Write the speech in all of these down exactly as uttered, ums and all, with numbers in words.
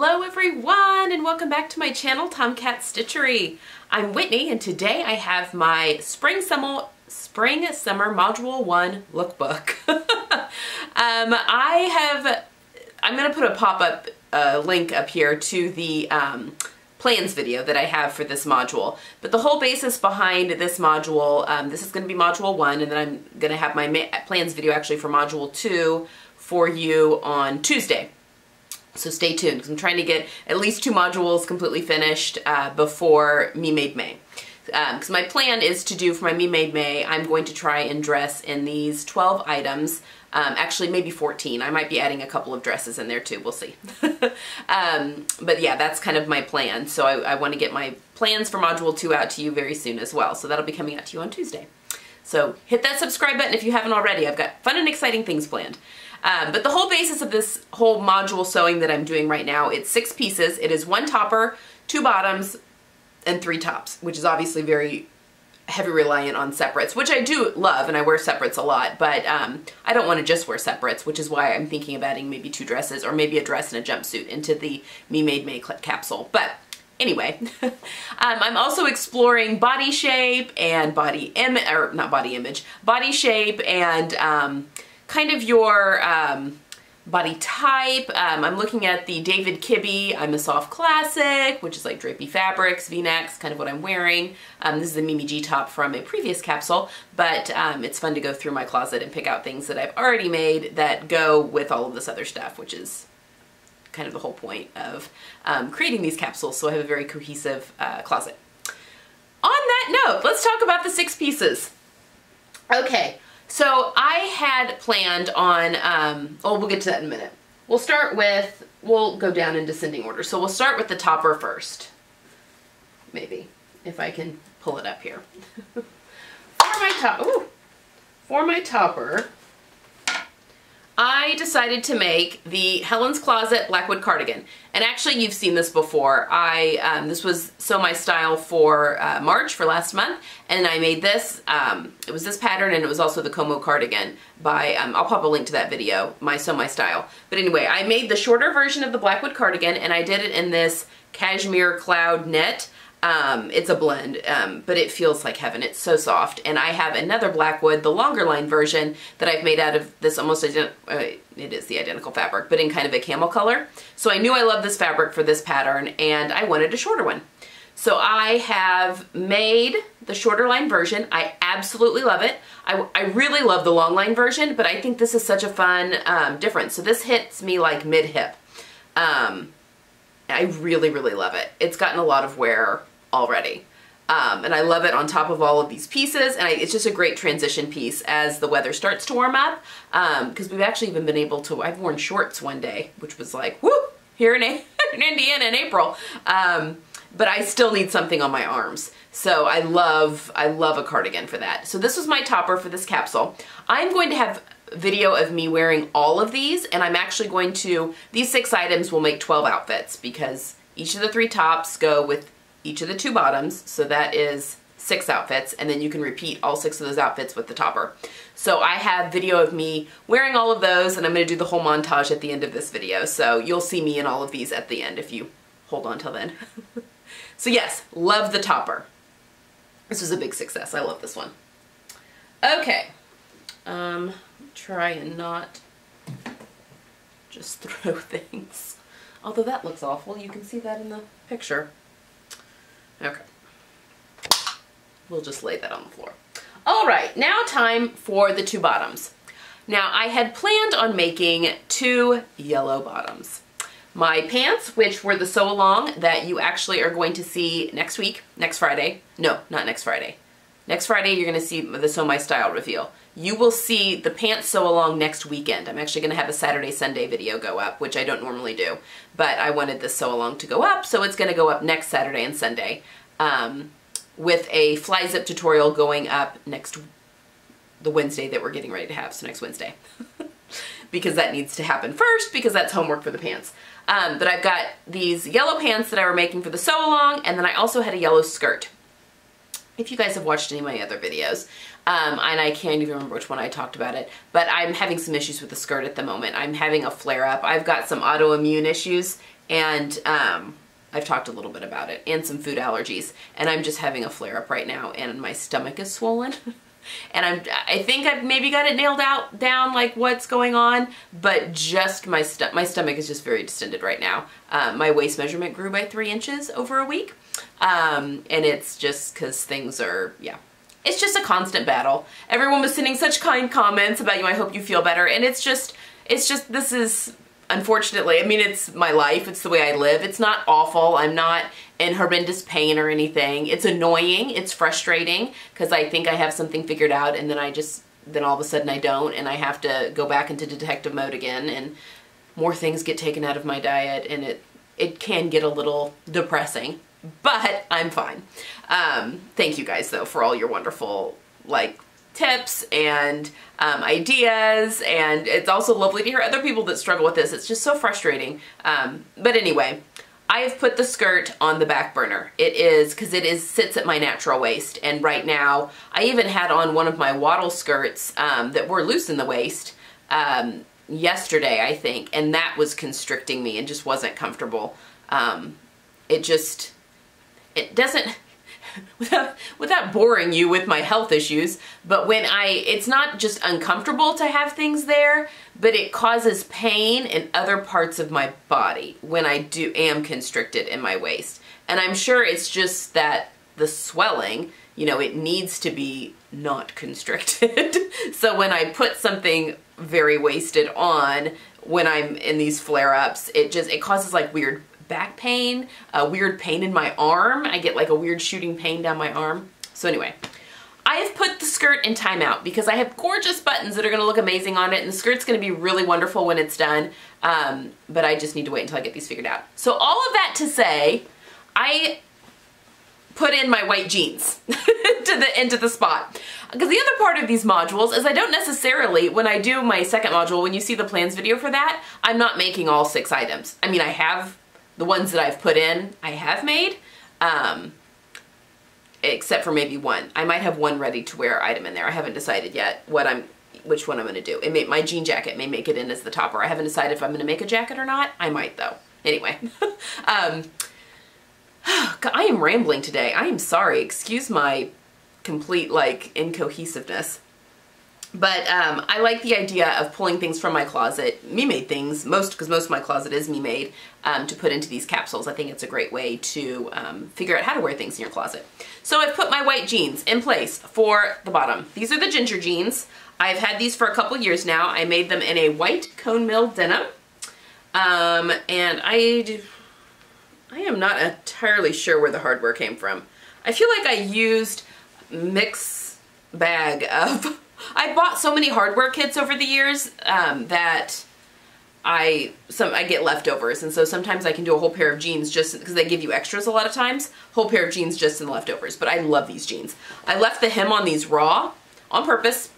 Hello everyone and welcome back to my channel, TomKat Stitchery. I'm Whitney and today I have my Spring Summer, Spring Summer Module one lookbook. um, I have, I'm going to put a pop-up uh, link up here to the um, plans video that I have for this module. But the whole basis behind this module, um, this is going to be module one, and then I'm going to have my ma- plans video actually for module two for you on Tuesday. So stay tuned, because I'm trying to get at least two modules completely finished uh, before Me Made May. Because um, my plan is to do, for my Me Made May, I'm going to try and dress in these twelve items, um, actually maybe fourteen. I might be adding a couple of dresses in there too, we'll see. um, but yeah, that's kind of my plan. So I, I want to get my plans for module two out to you very soon as well. So that'll be coming out to you on Tuesday. So hit that subscribe button if you haven't already. I've got fun and exciting things planned. Um, but the whole basis of this whole module sewing that I'm doing right now, it's six pieces. It is one topper, two bottoms, and three tops, which is obviously very heavy reliant on separates, which I do love, and I wear separates a lot, but um, I don't want to just wear separates, which is why I'm thinking of adding maybe two dresses or maybe a dress and a jumpsuit into the Me Made May capsule. But anyway, um, I'm also exploring body shape and body im- or not body image, body shape and... Um, kind of your um, body type. Um, I'm looking at the David Kibbe I'm a Soft Classic, which is like drapey fabrics, v-necks, kind of what I'm wearing. Um, this is the Mimi G top from a previous capsule, but um, it's fun to go through my closet and pick out things that I've already made that go with all of this other stuff, which is kind of the whole point of um, creating these capsules, so I have a very cohesive uh, closet. On that note, let's talk about the six pieces. Okay. So I had planned on, um, oh, we'll get to that in a minute. We'll start with, we'll go down in descending order. So we'll start with the topper first, maybe, if I can pull it up here. for my top, ooh, for my topper, I decided to make the Helen's Closet Blackwood Cardigan. And actually you've seen this before. I, um, this was So My Style for uh, March, for last month, and I made this, um, it was this pattern, and it was also the Como cardigan by, um, I'll pop a link to that video, my So My Style. But anyway, I made the shorter version of the Blackwood cardigan, and I did it in this Cashmere Cloud knit. Um, it's a blend, um, but it feels like heaven. It's so soft. And I have another Blackwood, the longer line version, that I've made out of this almost ident- uh, it is the identical fabric, but in kind of a camel color. So I knew I loved this fabric for this pattern, and I wanted a shorter one. So I have made the shorter line version. I absolutely love it. I, I really love the long line version, but I think this is such a fun um, difference. So this hits me like mid-hip. Um, I really, really love it. It's gotten a lot of wear already. Um, and I love it on top of all of these pieces, and I, it's just a great transition piece as the weather starts to warm up, because um, we've actually even been able to, I've worn shorts one day, which was like, whoop, here in, a in Indiana in April, um, but I still need something on my arms. So I love, I love a cardigan for that. So this was my topper for this capsule. I'm going to have video of me wearing all of these, and I'm actually going to, these six items will make twelve outfits, because each of the three tops go with each of the two bottoms, so that is six outfits, and then you can repeat all six of those outfits with the topper. So I have video of me wearing all of those, and I'm going to do the whole montage at the end of this video, so you'll see me in all of these at the end if you hold on till then. So yes, love the topper. This was a big success. I love this one. Okay. Um, try and not just throw things. Although that looks awful. You can see that in the picture. Okay. We'll just lay that on the floor. All right, now time for the two bottoms. Now I had planned on making two yellow bottoms. My pants, which were the sew along that you actually are going to see next week, next Friday. No, not next Friday. Next Friday, you're going to see the Sew My Style reveal. You will see the pants sew along next weekend. I'm actually going to have a Saturday, Sunday video go up, which I don't normally do, but I wanted this sew along to go up, so it's going to go up next Saturday and Sunday um, with a fly zip tutorial going up next, the Wednesday that we're getting ready to have, so next Wednesday, because that needs to happen first, because that's homework for the pants. Um, but I've got these yellow pants that I were making for the sew along, and then I also had a yellow skirt. If you guys have watched any of my other videos, Um, and I can't even remember which one I talked about it, but I'm having some issues with the skirt at the moment. I'm having a flare up. I've got some autoimmune issues, and um, I've talked a little bit about it, and some food allergies, and I'm just having a flare up right now, and my stomach is swollen. And I'm, I think I've maybe got it nailed out down, like what's going on, but just my st my stomach is just very distended right now. Uh, my waist measurement grew by three inches over a week. Um, and it's just cause things are, yeah, it's just a constant battle. Everyone was sending such kind comments about you. I hope you feel better. And it's just, it's just, this is, unfortunately, I mean, it's my life. It's the way I live. It's not awful. I'm not in horrendous pain or anything. It's annoying. It's frustrating because I think I have something figured out, and then I just, then all of a sudden I don't, and I have to go back into detective mode again, and more things get taken out of my diet, and it, it can get a little depressing, but I'm fine. Um, thank you guys though for all your wonderful, like, tips and um, ideas, and it's also lovely to hear other people that struggle with this. It's just so frustrating. Um, but anyway, I have put the skirt on the back burner. It is, because it is sits at my natural waist, and right now I even had on one of my wattle skirts um, that were loose in the waist um, yesterday, I think, and that was constricting me and just wasn't comfortable. Um, it just, it doesn't, Without, without boring you with my health issues, but when I, it's not just uncomfortable to have things there, but it causes pain in other parts of my body when I do am constricted in my waist. And I'm sure it's just that the swelling, you know, it needs to be not constricted. So when I put something very waisted on, when I'm in these flare-ups, it just, it causes like weird back pain, a weird pain in my arm. I get like a weird shooting pain down my arm. So anyway, I have put the skirt in timeout because I have gorgeous buttons that are gonna look amazing on it, and the skirt's gonna be really wonderful when it's done, um, but I just need to wait until I get these figured out. So all of that to say, I put in my white jeans to the into the spot. Because the other part of these modules is I don't necessarily, when I do my second module, when you see the plans video for that, I'm not making all six items. I mean, I have the ones that I've put in, I have made, um, except for maybe one. I might have one ready to wear item in there. I haven't decided yet what I'm, which one I'm gonna do. It may, my jean jacket may make it in as the topper. I haven't decided if I'm gonna make a jacket or not. I might though. Anyway, um, I am rambling today. I am sorry. Excuse my complete like incohesiveness. But um, I like the idea of pulling things from my closet, me-made things, most because most of my closet is me-made, um, to put into these capsules. I think it's a great way to um, figure out how to wear things in your closet. So I've put my white jeans in place for the bottom. These are the Ginger Jeans. I've had these for a couple years now. I made them in a white cone mill denim. Um, and I, do, I am not entirely sure where the hardware came from. I feel like I used mix bag of... I bought so many hardware kits over the years um, that I some I get leftovers, and so sometimes I can do a whole pair of jeans just because they give you extras a lot of times. Whole pair of jeans just in the leftovers. But I love these jeans. I left the hem on these raw on purpose.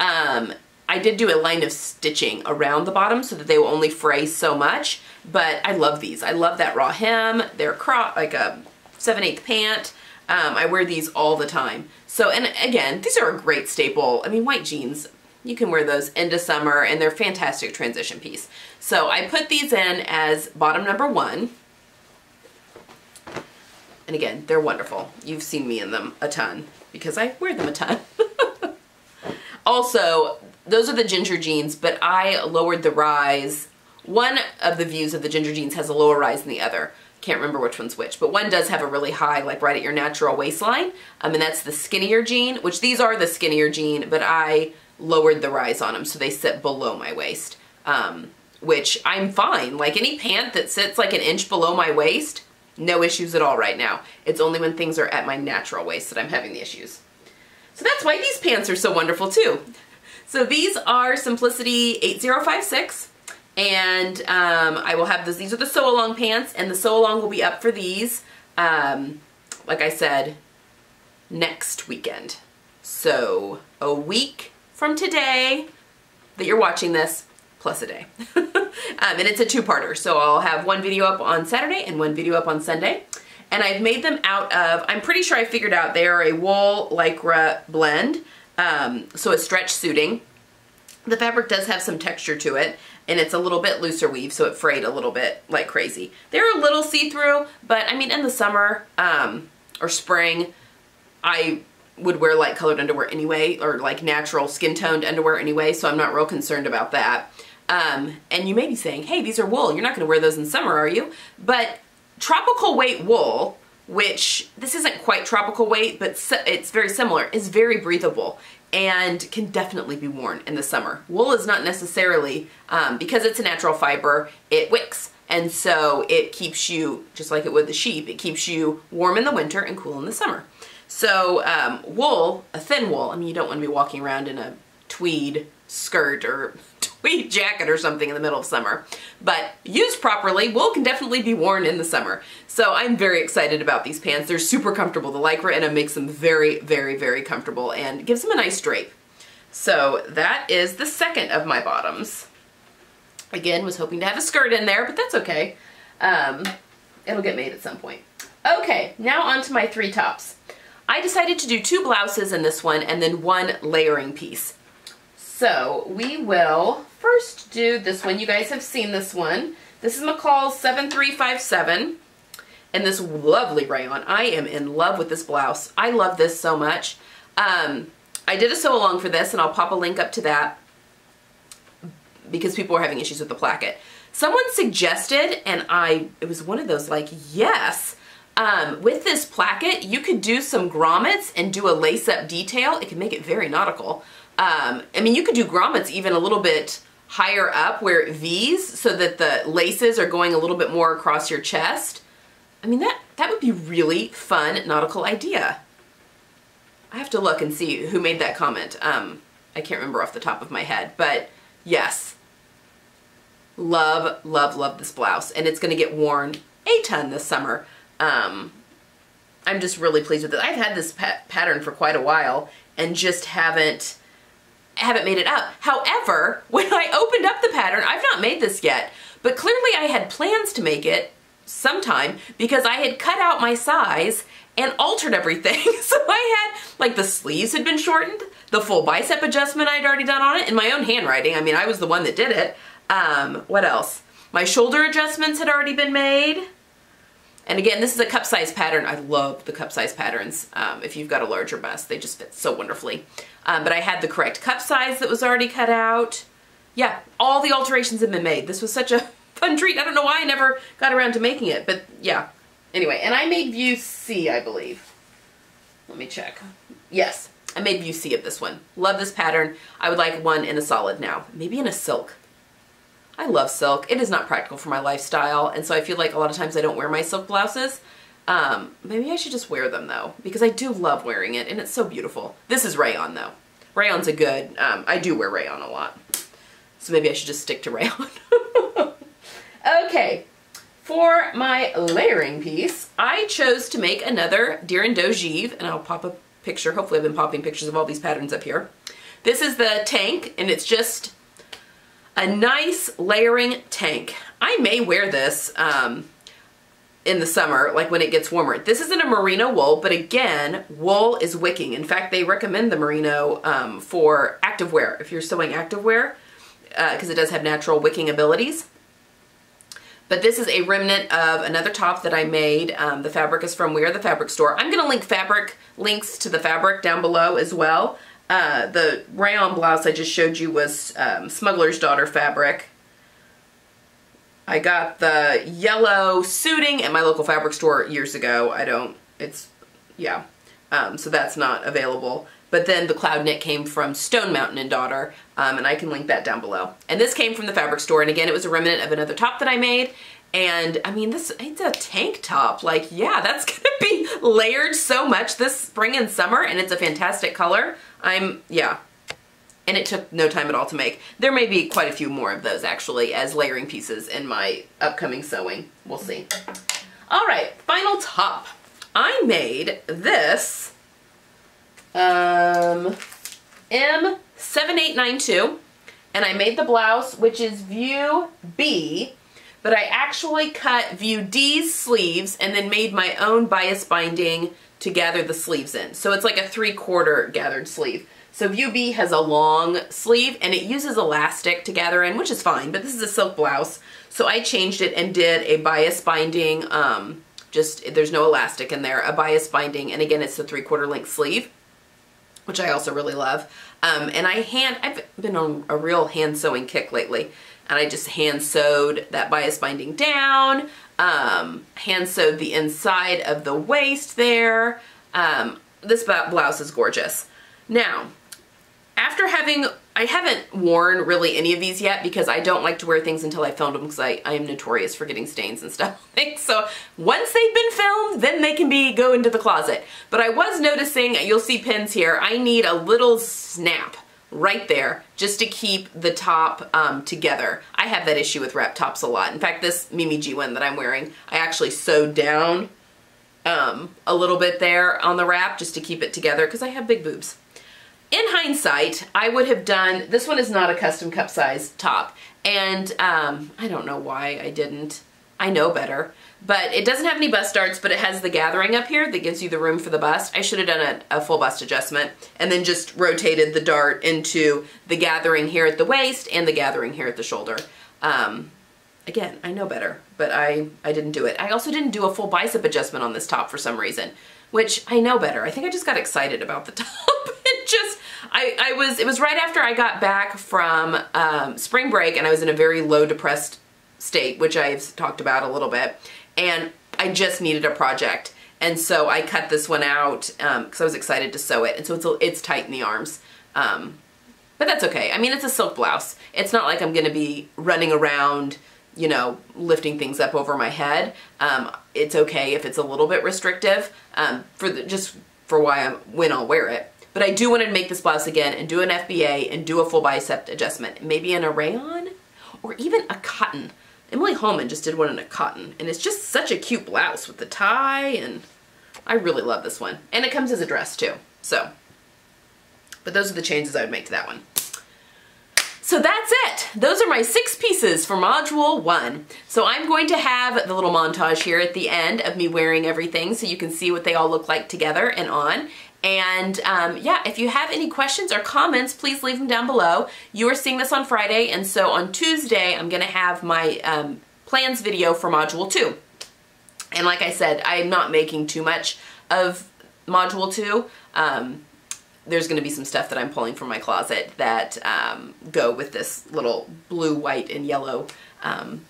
Um, I did do a line of stitching around the bottom so that they will only fray so much. But I love these. I love that raw hem. They're crop like a seven eighths pant. Um, I wear these all the time. So, and again, these are a great staple. I mean, white jeans, you can wear those into summer, and they're a fantastic transition piece. So I put these in as bottom number one. And again, they're wonderful. You've seen me in them a ton because I wear them a ton. Also, those are the Ginger Jeans, but I lowered the rise. One of the views of the Ginger Jeans has a lower rise than the other. Can't remember which one's which, but one does have a really high, like right at your natural waistline. Um, and that's the skinnier jean, which these are the skinnier jean, but I lowered the rise on them so they sit below my waist, um, which I'm fine. Like any pant that sits like an inch below my waist, no issues at all right now. It's only when things are at my natural waist that I'm having the issues. So that's why these pants are so wonderful too. So these are Simplicity eight zero five six. And um, I will have this, these are the sew along pants, and the sew along will be up for these, um, like I said, next weekend. So a week from today that you're watching this, plus a day. um, and it's a two-parter, so I'll have one video up on Saturday and one video up on Sunday. And I've made them out of, I'm pretty sure I figured out they are a wool Lycra blend. Um, so it's stretch suiting. The fabric does have some texture to it, and it's a little bit looser weave, so it frayed a little bit like crazy. They're a little see-through, but I mean, in the summer um, or spring, I would wear light colored underwear anyway, or like natural skin-toned underwear anyway, so I'm not real concerned about that. Um, and you may be saying, hey, these are wool. You're not going to wear those in summer, are you? But tropical weight wool, which this isn't quite tropical weight, but it's very similar, is very breathable and can definitely be worn in the summer. Wool is not necessarily, um, because it's a natural fiber, it wicks. And so it keeps you, just like it would the sheep, it keeps you warm in the winter and cool in the summer. So um, wool, a thin wool, I mean, you don't want to be walking around in a tweed skirt or tweed jacket or something in the middle of summer, but used properly, wool can definitely be worn in the summer. So I'm very excited about these pants. They're super comfortable. The Lycra in them makes them very, very, very comfortable and gives them a nice drape. So that is the second of my bottoms. Again, was hoping to have a skirt in there, but that's okay. Um, it'll get made at some point. Okay, now on to my three tops. I decided to do two blouses in this one and then one layering piece. So we will first do this one. You guys have seen this one. This is McCall's seven three five seven and this lovely rayon. I am in love with this blouse. I love this so much. Um, I did a sew along for this and I'll pop a link up to that because people were having issues with the placket. Someone suggested, and I, it was one of those like, yes, um, with this placket, you could do some grommets and do a lace-up detail. It can make it very nautical. Um, I mean, you could do grommets even a little bit higher up where it V's so that the laces are going a little bit more across your chest. I mean, that, that would be really fun nautical idea. I have to look and see who made that comment. Um, I can't remember off the top of my head, but yes. Love, love, love this blouse. And it's going to get worn a ton this summer. Um, I'm just really pleased with it. I've had this pa- pattern for quite a while and just haven't... haven't made it up. However, when I opened up the pattern, I've not made this yet, but clearly I had plans to make it sometime because I had cut out my size and altered everything. So I had, like, the sleeves had been shortened, the full bicep adjustment I'd already done on it in my own handwriting. I mean, I was the one that did it. Um, what else? My shoulder adjustments had already been made. And again, this is a cup size pattern. I love the cup size patterns. Um, if you've got a larger bust, they just fit so wonderfully. Um, but I had the correct cup size that was already cut out. Yeah, all the alterations have been made. This was such a fun treat. I don't know why I never got around to making it, but yeah. Anyway, and I made view C, I believe. Let me check. Yes, I made view C of this one. Love this pattern. I would like one in a solid now, maybe in a silk. I love silk. It is not practical for my lifestyle, and so I feel like a lot of times I don't wear my silk blouses. Um, maybe I should just wear them, though, because I do love wearing it, and it's so beautiful. This is rayon, though. Rayon's a good... Um, I do wear rayon a lot, so maybe I should just stick to rayon. Okay, for my layering piece, I chose to make another Deer and Doe Givre, and I'll pop a picture. Hopefully I've been popping pictures of all these patterns up here. This is the tank, and it's just... a nice layering tank. I may wear this um, in the summer, like when it gets warmer. This isn't a merino wool, but again, wool is wicking. In fact, they recommend the merino um, for activewear, if you're sewing activewear, because uh, it does have natural wicking abilities. But this is a remnant of another top that I made. Um, the fabric is from We Are The Fabric Store. I'm gonna link fabric links to the fabric down below as well. Uh, the rayon blouse I just showed you was um, Smuggler's Daughter fabric. I got the yellow suiting at my local fabric store years ago. I don't, it's, yeah, um, so that's not available. But then the cloud knit came from Stone Mountain and Daughter, um, and I can link that down below. And this came from the fabric store, and again, it was a remnant of another top that I made. And I mean, this, it's a tank top. Like, yeah, that's gonna be layered so much this spring and summer, and it's a fantastic color. I'm, yeah, and it took no time at all to make. There may be quite a few more of those, actually, as layering pieces in my upcoming sewing. We'll see. All right, final top. I made this um, M seven eight nine two, and I made the blouse, which is view B, but I actually cut view D's sleeves and then made my own bias binding to gather the sleeves in. So it's like a three quarter gathered sleeve. So View B has a long sleeve and it uses elastic to gather in, which is fine, but this is a silk blouse. So I changed it and did a bias binding, um, just, there's no elastic in there, a bias binding. And again, it's the three quarter length sleeve, which I also really love. Um, and I hand, I've been on a real hand sewing kick lately, and I just hand sewed that bias binding down, um, hand sewed the inside of the waist there. Um, this blouse is gorgeous. Now, after having, I haven't worn really any of these yet because I don't like to wear things until I filmed them because I, I am notorious for getting stains and stuff. So once they've been filmed, then they can be go into the closet. But I was noticing, you'll see pins here, I need a little snap right there just to keep the top um, together. I have that issue with wrap tops a lot. In fact, this Mimi G one that I'm wearing, I actually sewed down um, a little bit there on the wrap just to keep it together because I have big boobs. In hindsight, I would have done, this one is not a custom cup size top, and um, I don't know why I didn't. I know better, but it doesn't have any bust darts, but it has the gathering up here that gives you the room for the bust. I should have done a, a full bust adjustment and then just rotated the dart into the gathering here at the waist and the gathering here at the shoulder. Um, again, I know better, but I, I didn't do it. I also didn't do a full bicep adjustment on this top for some reason, which I know better. I think I just got excited about the top. It just, I, I was, it was right after I got back from um, spring break, and I was in a very low depressed state, which I've talked about a little bit, and I just needed a project. And so I cut this one out um, because I was excited to sew it. And so it's, it's tight in the arms, um, but that's okay. I mean, it's a silk blouse. It's not like I'm going to be running around, you know, lifting things up over my head. Um, it's okay if it's a little bit restrictive, um, for the, just for why I'm, when I'll wear it. But I do want to make this blouse again and do an F B A and do a full bicep adjustment, maybe in a rayon or even a cotton. Emily Holman just did one in a cotton, and it's just such a cute blouse with the tie, and I really love this one. And it comes as a dress too, so. But those are the changes I would make to that one. So that's it. Those are my six pieces for module one. So I'm going to have the little montage here at the end of me wearing everything so you can see what they all look like together and on. And um, yeah, if you have any questions or comments, please leave them down below. You are seeing this on Friday, and so on Tuesday, I'm gonna have my um, plans video for module two. And like I said, I'm not making too much of module two. Um, There's going to be some stuff that I'm pulling from my closet that um, go with this little blue, white, and yellow um,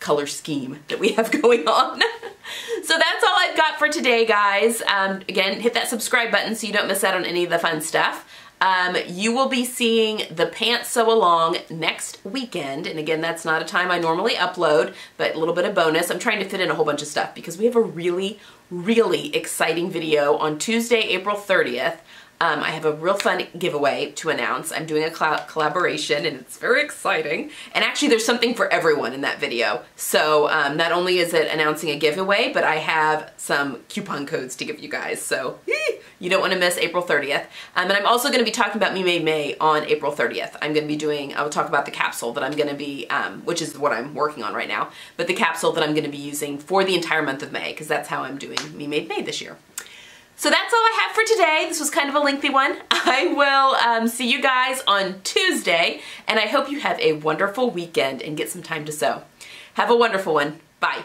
color scheme that we have going on. So that's all I've got for today, guys. Um, again, hit that subscribe button so you don't miss out on any of the fun stuff. Um, you will be seeing the pants sew along next weekend. And again, that's not a time I normally upload, but a little bit of bonus. I'm trying to fit in a whole bunch of stuff because we have a really, really exciting video on Tuesday, April thirtieth. Um, I have a real fun giveaway to announce. I'm doing a collaboration, and it's very exciting. And actually, there's something for everyone in that video. So um, not only is it announcing a giveaway, but I have some coupon codes to give you guys. So ee, you don't want to miss April thirtieth. Um, and I'm also going to be talking about Mimi May on April thirtieth. I'm going to be doing, I will talk about the capsule that I'm going to be, um, which is what I'm working on right now, but the capsule that I'm going to be using for the entire month of May, because that's how I'm doing Mimi May this year. So that's all I have for today. This was kind of a lengthy one. I will um, see you guys on Tuesday, and I hope you have a wonderful weekend and get some time to sew. Have a wonderful one. Bye.